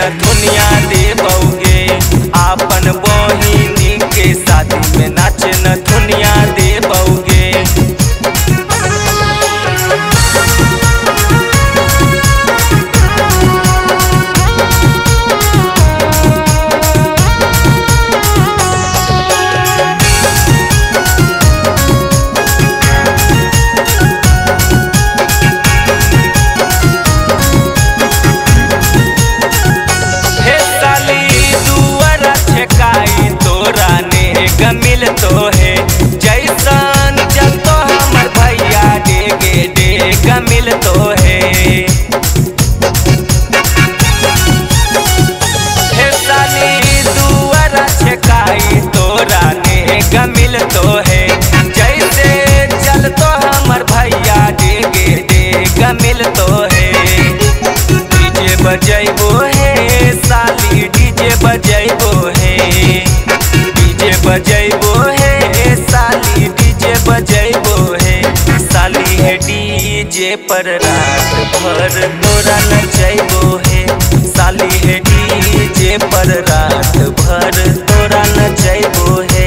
न दुनिया दे बहुगे आपन बहिनी के शादी में नाचे न दुनिया दे बहुगे। मिल तो है जैसन जब तो हमर भैया देगे देगा मिल तो है। हे साली दुआरा छेकाई तोरा नेगा मिल तो है जैसे चल तो हमर भैया देगे देगा मिल तो है। डीजे बजैबो है साली डीजे बजैबो है बजैबो है साली डीजे बजैबो है साली है डीजे पर रात भर तोरा नचैबो है साली है डीजे पर रात भर तोरा नचैबो है।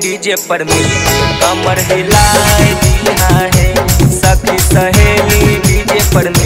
डीजे पर मिल कमर हिलाए दिया है सखी सहेली डीजे पर